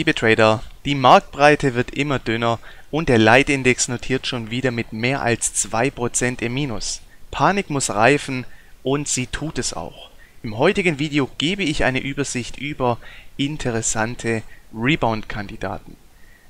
Liebe Trader, die Marktbreite wird immer dünner und der Leitindex notiert schon wieder mit mehr als 2% im Minus. Panik muss reifen und sie tut es auch. Im heutigen Video gebe ich eine Übersicht über interessante Rebound-Kandidaten.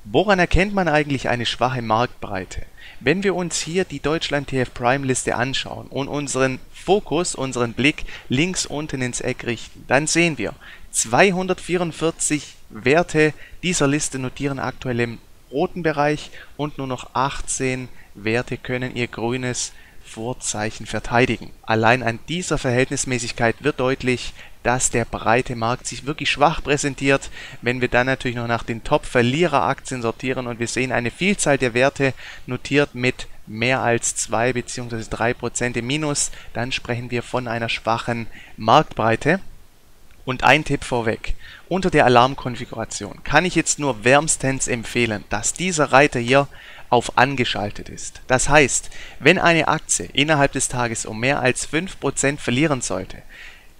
Woran erkennt man eigentlich eine schwache Marktbreite? Wenn wir uns hier die Deutschland-TF-Prime-Liste anschauen und unseren Fokus, unseren Blick links unten ins Eck richten, dann sehen wir, 244 Werte dieser Liste notieren aktuell im roten Bereich und nur noch 18 Werte können ihr grünes Vorzeichen verteidigen. Allein an dieser Verhältnismäßigkeit wird deutlich, dass der breite Markt sich wirklich schwach präsentiert. Wenn wir dann natürlich noch nach den Top-Verlierer-Aktien sortieren und wir sehen eine Vielzahl der Werte notiert mit mehr als 2 bzw. 3% im Minus, dann sprechen wir von einer schwachen Marktbreite. Und ein Tipp vorweg, unter der Alarmkonfiguration kann ich jetzt nur wärmstens empfehlen, dass dieser Reiter hier auf angeschaltet ist. Das heißt, wenn eine Aktie innerhalb des Tages um mehr als 5% verlieren sollte,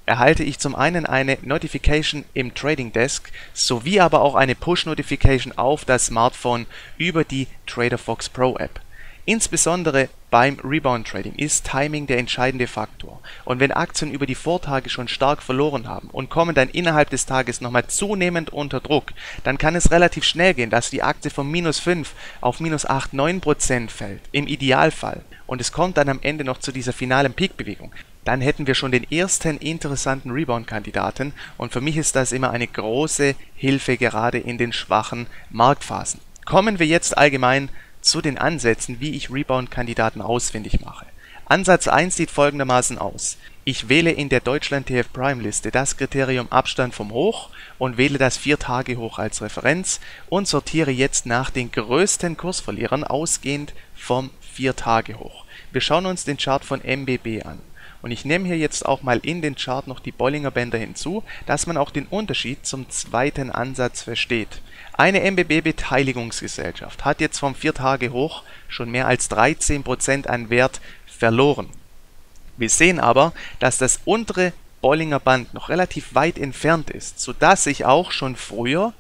erhalte ich zum einen eine Notification im Trading Desk sowie aber auch eine Push-Notification auf das Smartphone über die TraderFox Pro App. Insbesondere beim Rebound Trading ist Timing der entscheidende Faktor. Und wenn Aktien über die Vortage schon stark verloren haben und kommen dann innerhalb des Tages nochmal zunehmend unter Druck, dann kann es relativ schnell gehen, dass die Aktie von -5 auf -8, 9% fällt, im Idealfall. Und es kommt dann am Ende noch zu dieser finalen Peak-Bewegung. Dann hätten wir schon den ersten interessanten Rebound-Kandidaten und für mich ist das immer eine große Hilfe, gerade in den schwachen Marktphasen. Kommen wir jetzt allgemein zu den Ansätzen, wie ich Rebound-Kandidaten ausfindig mache. Ansatz 1 sieht folgendermaßen aus. Ich wähle in der Deutschland-TF-Prime-Liste das Kriterium Abstand vom Hoch und wähle das 4-Tage-Hoch als Referenz und sortiere jetzt nach den größten Kursverlierern ausgehend vom 4-Tage-Hoch. Wir schauen uns den Chart von MBB an. Und ich nehme hier jetzt auch mal in den Chart noch die Bollinger Bänder hinzu, dass man auch den Unterschied zum zweiten Ansatz versteht. Eine MBB-Beteiligungsgesellschaft hat jetzt vom 4-Tage-Hoch schon mehr als 13% an Wert verloren. Wir sehen aber, dass das untere Bollinger Band noch relativ weit entfernt ist, sodass sich auch schon früher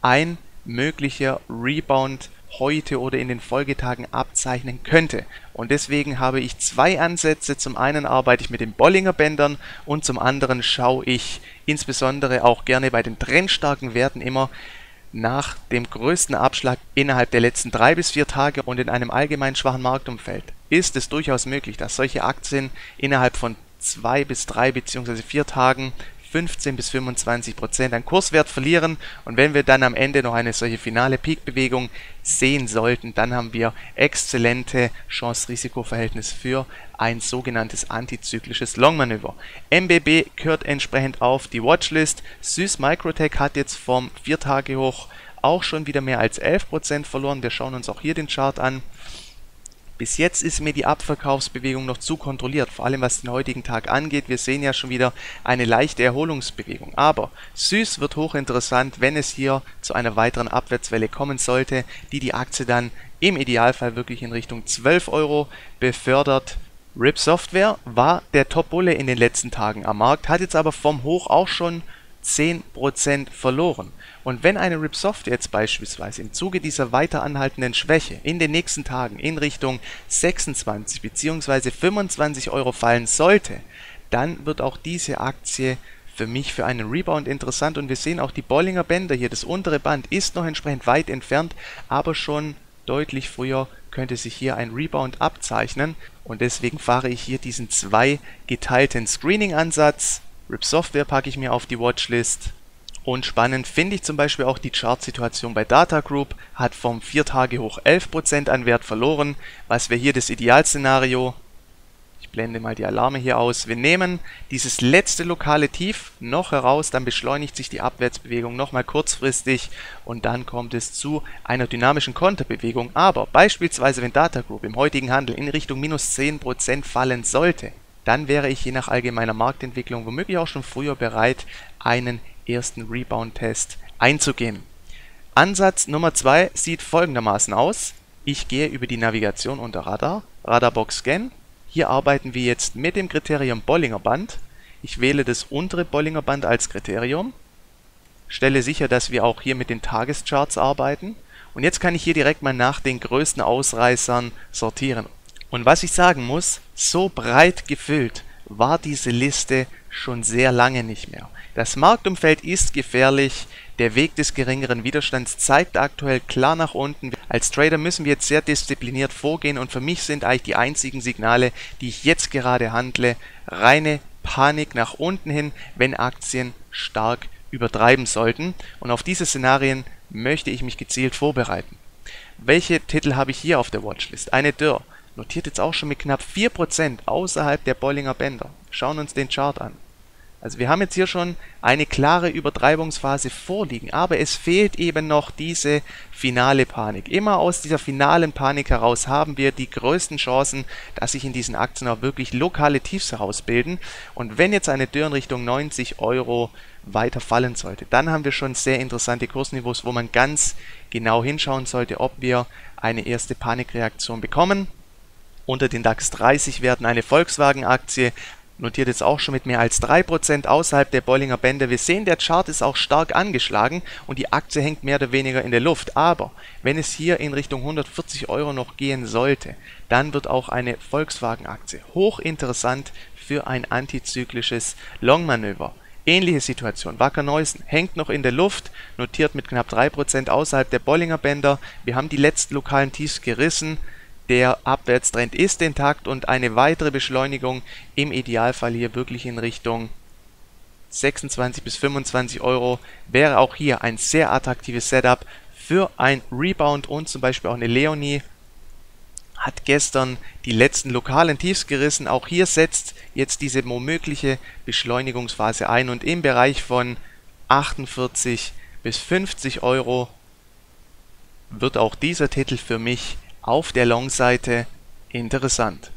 ein möglicher Rebound heute oder in den Folgetagen abzeichnen könnte. Und deswegen habe ich zwei Ansätze. Zum einen arbeite ich mit den Bollinger Bändern und zum anderen schaue ich insbesondere auch gerne bei den trendstarken Werten immer nach dem größten Abschlag innerhalb der letzten 3 bis 4 Tage und in einem allgemein schwachen Marktumfeld ist es durchaus möglich, dass solche Aktien innerhalb von 2 bis 3 bzw. 4 Tagen 15 bis 25% an Kurswert verlieren und wenn wir dann am Ende noch eine solche finale Peak-Bewegung sehen sollten, dann haben wir exzellente Chance-Risiko-Verhältnis für ein sogenanntes antizyklisches Long-Manöver. MBB gehört entsprechend auf die Watchlist. SÜSS MicroTec hat jetzt vom 4-Tage-Hoch auch schon wieder mehr als 11% verloren. Wir schauen uns auch hier den Chart an. Bis jetzt ist mir die Abverkaufsbewegung noch zu kontrolliert, vor allem was den heutigen Tag angeht. Wir sehen ja schon wieder eine leichte Erholungsbewegung. Aber SÜSS wird hochinteressant, wenn es hier zu einer weiteren Abwärtswelle kommen sollte, die die Aktie dann im Idealfall wirklich in Richtung 12 Euro befördert. Rip Software war der Top-Bulle in den letzten Tagen am Markt, hat jetzt aber vom Hoch auch schon 10% verloren. Und wenn eine Rip Software jetzt beispielsweise im Zuge dieser weiter anhaltenden Schwäche in den nächsten Tagen in Richtung 26 bzw. 25 Euro fallen sollte, dann wird auch diese Aktie für mich für einen Rebound interessant und wir sehen auch die Bollinger Bänder hier, das untere Band ist noch entsprechend weit entfernt, aber schon deutlich früher könnte sich hier ein Rebound abzeichnen und deswegen fahre ich hier diesen 2 geteilten Screening-Ansatz. Rip Software packe ich mir auf die Watchlist und spannend finde ich zum Beispiel auch die Chartsituation bei Data Group, hat vom 4-Tage-Hoch 11% an Wert verloren, was wäre hier das Idealszenario? Ich blende mal die Alarme hier aus. Wir nehmen dieses letzte lokale Tief noch heraus, dann beschleunigt sich die Abwärtsbewegung nochmal kurzfristig und dann kommt es zu einer dynamischen Konterbewegung, aber beispielsweise wenn Data Group im heutigen Handel in Richtung -10% fallen sollte, dann wäre ich je nach allgemeiner Marktentwicklung womöglich auch schon früher bereit, einen ersten Rebound-Test einzugehen. Ansatz Nummer 2 sieht folgendermaßen aus. Ich gehe über die Navigation unter Radar, Radarbox Scan. Hier arbeiten wir jetzt mit dem Kriterium Bollinger Band. Ich wähle das untere Bollinger Band als Kriterium Stelle sicher, dass wir auch hier mit den Tagescharts arbeiten. Und jetzt kann ich hier direkt mal nach den größten Ausreißern sortieren. Und was ich sagen muss, so breit gefüllt war diese Liste schon sehr lange nicht mehr. Das Marktumfeld ist gefährlich, der Weg des geringeren Widerstands zeigt aktuell klar nach unten. Als Trader müssen wir jetzt sehr diszipliniert vorgehen und für mich sind eigentlich die einzigen Signale, die ich jetzt gerade handle, reine Panik nach unten hin, wenn Aktien stark übertreiben sollten. Und auf diese Szenarien möchte ich mich gezielt vorbereiten. Welche Titel habe ich hier auf der Watchlist? Eine Dürr. Notiert jetzt auch schon mit knapp 4% außerhalb der Bollinger Bänder. Schauen uns den Chart an. Also wir haben jetzt hier schon eine klare Übertreibungsphase vorliegen, aber es fehlt eben noch diese finale Panik. Immer aus dieser finalen Panik heraus haben wir die größten Chancen, dass sich in diesen Aktien auch wirklich lokale Tiefs herausbilden. Und wenn jetzt eine Dürr in Richtung 90 Euro weiter fallen sollte, dann haben wir schon sehr interessante Kursniveaus, wo man ganz genau hinschauen sollte, ob wir eine erste Panikreaktion bekommen. Unter den DAX 30 Werten eine Volkswagen-Aktie, notiert jetzt auch schon mit mehr als 3% außerhalb der Bollinger Bänder. Wir sehen, der Chart ist auch stark angeschlagen und die Aktie hängt mehr oder weniger in der Luft. Aber wenn es hier in Richtung 140 Euro noch gehen sollte, dann wird auch eine Volkswagen-Aktie hochinteressant für ein antizyklisches Long-Manöver. Ähnliche Situation, Wacker Neuson hängt noch in der Luft, notiert mit knapp 3% außerhalb der Bollinger Bänder. Wir haben die letzten lokalen Tiefs gerissen. Der Abwärtstrend ist intakt und eine weitere Beschleunigung im Idealfall hier wirklich in Richtung 26 bis 25 Euro wäre auch hier ein sehr attraktives Setup für ein Rebound und zum Beispiel auch eine Leonie hat gestern die letzten lokalen Tiefs gerissen. Auch hier setzt jetzt diese mögliche Beschleunigungsphase ein und im Bereich von 48 bis 50 Euro wird auch dieser Titel für mich auf der Long-Seite interessant.